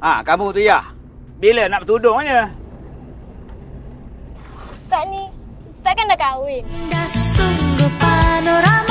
Kamu tu Yah, bila nak bertudung aja? Ustaz ni, Ustaz kan dah kahwin. Indah sungguh panorama.